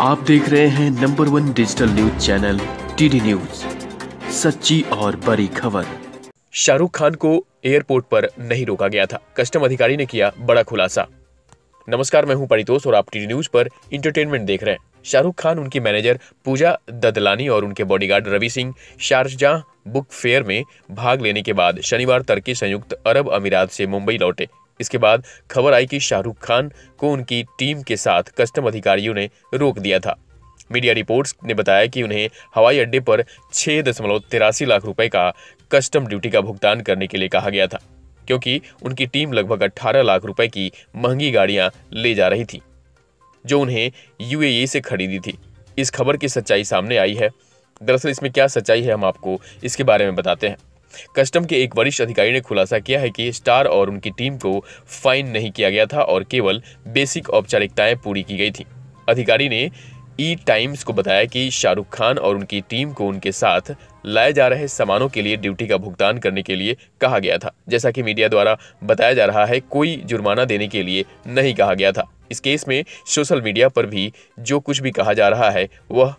आप देख रहे हैं number 1 digital news channel TD news, सच्ची और बड़ी खबर। शाहरुख खान को एयरपोर्ट पर नहीं रोका गया था, कस्टम अधिकारी ने किया बड़ा खुलासा। नमस्कार, मैं हूं परितोष और आप टीडी न्यूज पर इंटरटेनमेंट देख रहे हैं। शाहरुख खान, उनकी मैनेजर पूजा ददलानी और उनके bodyguard Ravi Singh Sharjah book fair में भाग लेने के बाद शनिवार तड़के संयुक्त अरब अमीरात से मुंबई लौटे। इसके बाद खबर आई कि शाहरुख खान को उनकी टीम के साथ कस्टम अधिकारियों ने रोक दिया था। मीडिया रिपोर्ट्स ने बताया कि उन्हें हवाई अड्डे पर 6.83 लाख रुपए का कस्टम ड्यूटी का भुगतान करने के लिए कहा गया था, क्योंकि उनकी टीम लगभग 18 लाख रुपए की महंगी गाड़ियां ले जा रही थी जो उन्हें यूएई से खरीदी थी। इस खबर की सच्चाई सामने आई है। दरअसल इसमें क्या सच्चाई है, हम आपको इसके बारे में बताते हैं। कस्टम के एक वरिष्ठ अधिकारी ने खुलासा किया है कि स्टार और उनकी टीम को फाइन नहीं किया गया था और केवल बेसिक औपचारिकताएं पूरी की गई थी। अधिकारी ने ई टाइम्स को बताया कि शाहरुख खान और उनकी टीम को उनके साथ लाए जा रहे सामानों के लिए ड्यूटी का भुगतान करने के लिए कहा गया था। जैसा कि मीडिया द्वारा बताया जा रहा है, कोई जुर्माना देने के लिए नहीं कहा गया था। इस केस में सोशल मीडिया पर भी जो कुछ भी कहा जा रहा है वह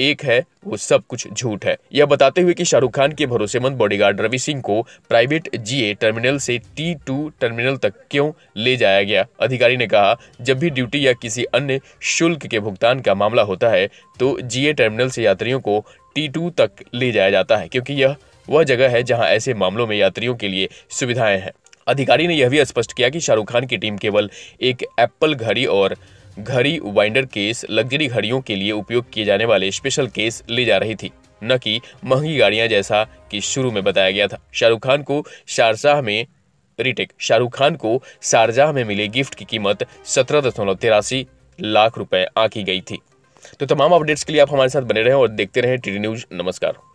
एक है, वो सब कुछ झूठ है। यह बताते हुए कि शाहरुख खान के भरोसेमंद बॉडीगार्ड रवि सिंह को प्राइवेट जीए टर्मिनल से T2 टर्मिनल तक क्यों ले जाया गया। अधिकारी ने कहा, जब भी ड्यूटी या किसी अन्य शुल्क के भुगतान का मामला होता है तो जीए टर्मिनल से यात्रियों को T2 तक ले जाया जाता है, क्योंकि यह वह जगह है जहाँ ऐसे मामलों में यात्रियों के लिए सुविधाएं हैं। अधिकारी ने यह भी स्पष्ट किया कि शाहरुख खान की टीम केवल एक एप्पल घड़ी और घड़ी वाइंडर केस, लग्जरी घड़ियों के लिए उपयोग किए जाने वाले स्पेशल केस ले जा रही थी, न कि महंगी गाड़ियां जैसा कि शुरू में बताया गया था। शाहरुख खान को शारजाह में मिले गिफ्ट की कीमत 17.83 लाख रुपए आंकी गई थी। तो तमाम अपडेट्स के लिए आप हमारे साथ बने रहें और देखते रहें टीडी न्यूज। नमस्कार।